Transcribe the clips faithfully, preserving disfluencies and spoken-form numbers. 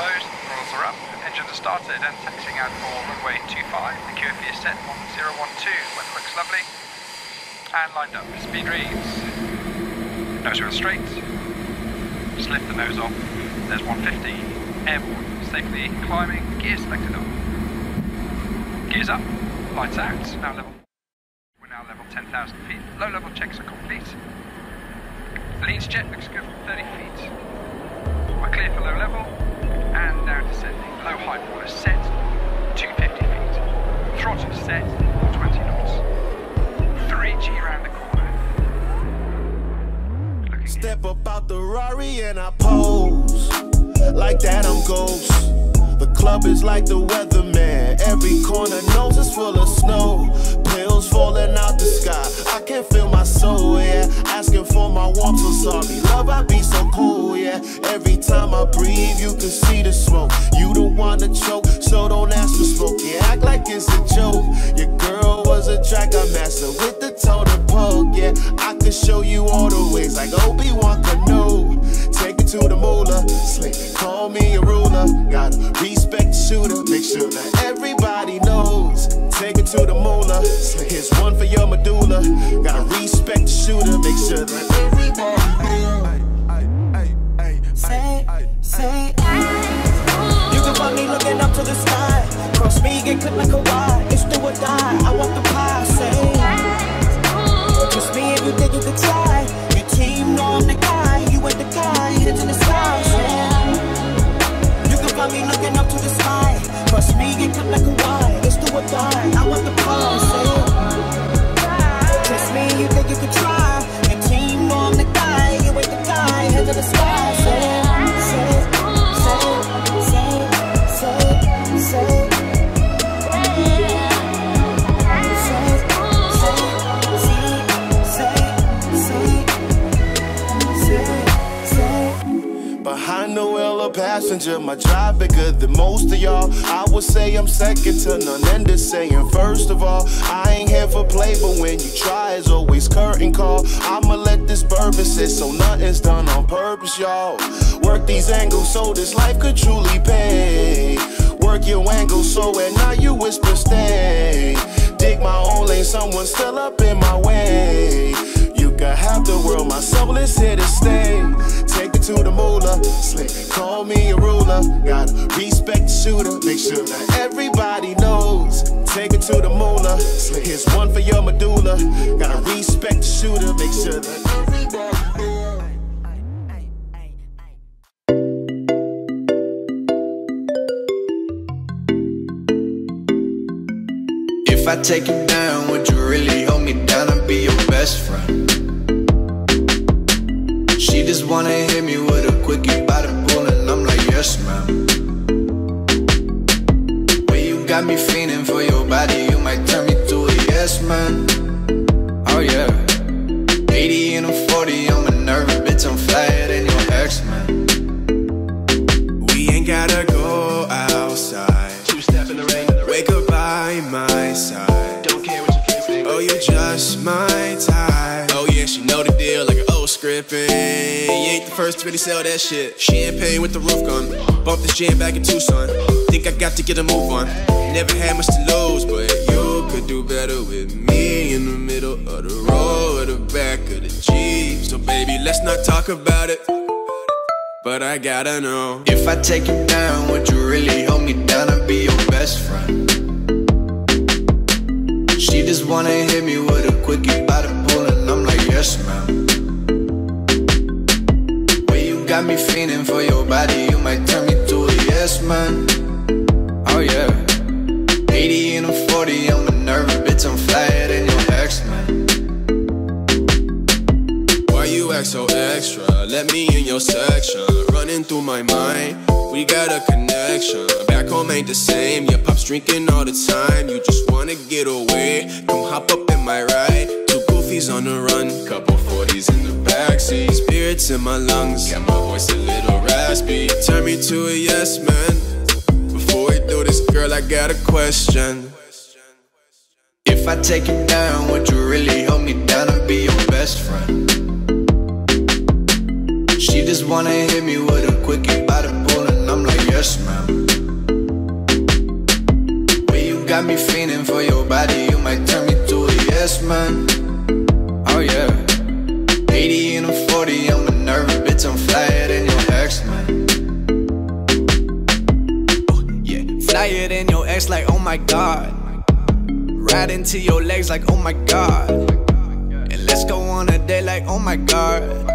closed, rules are up, engine has started and taxiing out for runway two five, the Q F V is set on zero one two, weather looks lovely, and lined up, speed reads, nose wheel straight, just lift the nose off, there's one fifty, airborne, safely climbing, gear selected up, gears up, lights out, now level, we're now level ten thousand feet, low level checks are complete, the lead's jet looks good from thirty feet, we're clear for low level, and now descending, low high water set, two fifty feet, throttle set, twenty knots, three G round the corner. Looking Step in. up out the Rari and I pose, like that I'm ghost. The club is like the weatherman. Every corner nose is full of snow. Pills falling out the sky. I can feel my soul, yeah. Asking for my warmth, so sorry. Love, I be so cool, yeah. Every time I breathe, you can see the smoke. You the one to choke, so don't ask for smoke. Yeah, act like it's a joke. Your girl was a dragon master with the toe to poke, yeah. I could show you all the ways, like Obi-Wan Kenobi. Take it to the moolah, slick, call me a ruler. Gotta respect the shooter, make sure that everybody knows. Take it to the moolah, slick, here's one for your medulla. Gotta respect the shooter, make sure that everybody knows. Say, say, you can find me looking up to the sky. Cross me, get clipped like a wire. It's do or die, I want the pie. Say, trust me if you think you could try. Your team know I'm the guy. You ain't the guy, it's in the sky, yeah. You can find me looking up to the sky. Cross me, get cut like a wire. It's do or die, I want the prize, yeah. Trust me, you think you could try. Your team know I'm the guy. You ain't the guy, it's in the sky, yeah. Say, say, say, say, say, behind the wheel of passenger, my drive bigger than most of y'all. I would say I'm second to none, and to saying first of all, I ain't here for play, but when you try, it's always curtain call. I'ma let this bourbon sit, so nothing's done on purpose, y'all. Work these angles so this life could truly pay. Work your angles so at night you whisper stay. Dig my own lane, someone's still up in my way. You can have the world, my soul is here to stay. Take it to the moolah, slick, call me a ruler. Gotta respect the shooter, make sure that everybody knows. Take it to the moolah, slick, here's one for your medulla. Gotta respect the shooter, make sure that everybody knows. If I take you down, would you really hold me down and be your best friend? She just wanna hit me with a quickie by the pool, and I'm like, yes ma'am. When you got me feeling for your body, you might turn me to a yes man. Oh yeah. eighty and I'm forty, I'm a nervous bitch, I'm flyer than your ex man. We ain't gotta go outside. Two step in the rain. Wake up by my side. Don't care what you think. Oh, you're just my type. Oh yeah, she know the deal like an old script. And you ain't the first to really sell that shit. Champagne with the roof gun. Bump this jam back in Tucson. Think I got to get a move on. Never had much to lose, but you could do better with me. In the middle of the road, or the back of the Jeep. So baby, let's not talk about it, but I gotta know. If I take you down, would you really hold me down and be your best friend? She just wanna hit me with a quickie by the pool, and I'm like, yes ma'am. When you got me feeling for your body, you might turn me to a yes man. Oh yeah. eighty and I'm forty, I'm a nervous bitch, I'm flyer than your ex man. Why you act so extra? Let me in your section. Running through my mind, we got a connection. Back home ain't the same. Your pops drinking all the time. You just wanna get away. Come hop up in my ride. Two goofies on the run, couple forties in the backseat. Spirits in my lungs, got my voice a little raspy. Turn me to a yes man. Before we do this, girl, I got a question. If I take you down, would you really hold me down and be your best friend? She just wanna hit me with a quickie by the pool, and I'm like, yes me feeling for your body. You might turn me to a yes man. Oh yeah. eighty and I'm forty, I'm a nervous bitch, I'm flyer than your ex man. Oh yeah, flyer than your ex, like oh my god. Ride into your legs like oh my god. And let's go on a date like oh my god.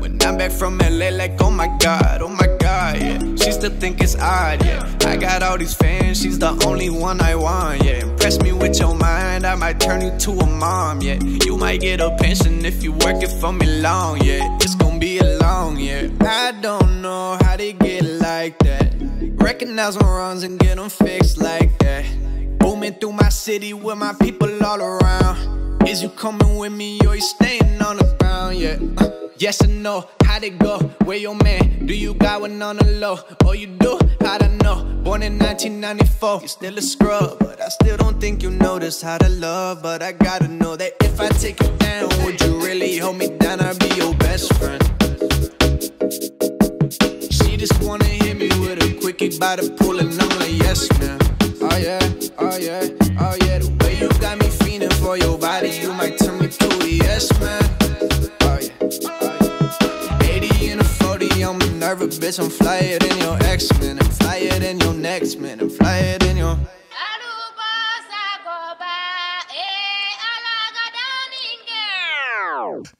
When I'm back from L A like oh my god, oh my god, yeah. She still think it's odd, yeah. I got all these fans, she's the only one I want, yeah. Impress me with your mind, I might turn you to a mom, yeah. You might get a pension if you work it for me long, yeah. It's gonna be a long, yeah. I don't know how they get like that. Recognize my wrongs and get them fixed like that. Booming through my city with my people all around. Is you coming with me or you staying on the ground, yeah? uh, Yes or no, how'd it go? Where your man? Do you got one on the low? Oh you do? How'd I know? Born in nineteen ninety-four, you're still a scrub, but I still don't think you notice how to love. But I gotta know that if I take you down, would you really hold me down? I'd be your best friend. She just wanna hit me with a quickie by the pool and I'm like yes man. Oh yeah, oh yeah, oh yeah. The way you got me feeling for your body, you might turn me to a yes man. Oh yeah, oh yeah. eighty and a forty, I'm a nervous bitch, I'm flyer than your ex man, I'm flyer than your next man, I'm flyer than your.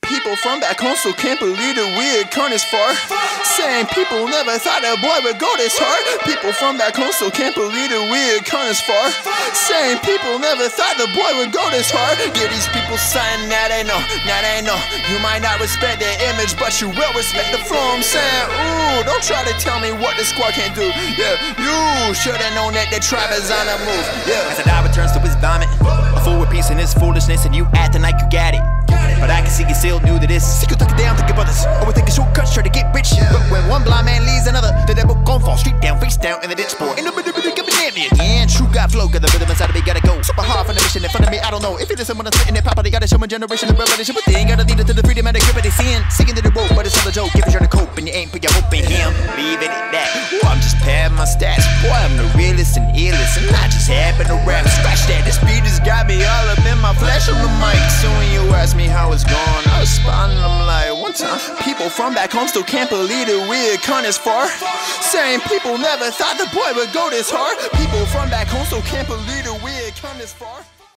People from back home still can't believe the weird current is far. Saying people never thought a boy would go this hard. People from back home still can't believe the weird current is far. Saying people never thought the boy would go this hard. Yeah, these people sign, now they know, now they know. You might not respect their image, but you will respect the flow. I'm saying, ooh, don't try to tell me what the squad can't do. Yeah, you should've known that the tribe is on the move. Yeah. As a dog returns to his vomit, a fool with peace in his foolishness, and you acting like you got it. But I can see you still new to this. Sick of talking down, thinking about this. Always taking shortcuts, trying to get rich. But when one blind man leads another, the devil gon' fall straight down, face down in the ditch boy. In the middle, middle, middle, yeah, true God flow, got the rhythm inside of me, gotta go. Super hard for the mission in front of me, I don't know. If it is someone that's sitting there, pop out, they gotta show my generation of revelation. But they ain't gotta lead it to the freedom and the grip of they sin. Singing to the rope, but it's all a joke. If you're trying to cope and you ain't put your hope in him, leave it at that. Ooh, I'm just padding my stats. Boy, I'm the realest and illest, and I just happen to rap. Scratch that, the speed just got me all up in my flesh on the mic. Soon you ask me how it's going, I was spotting them like one time. People from back home still can't believe the weird con is far. Saying people never thought the boy would go this hard. People from back home still can't believe the weird con is far.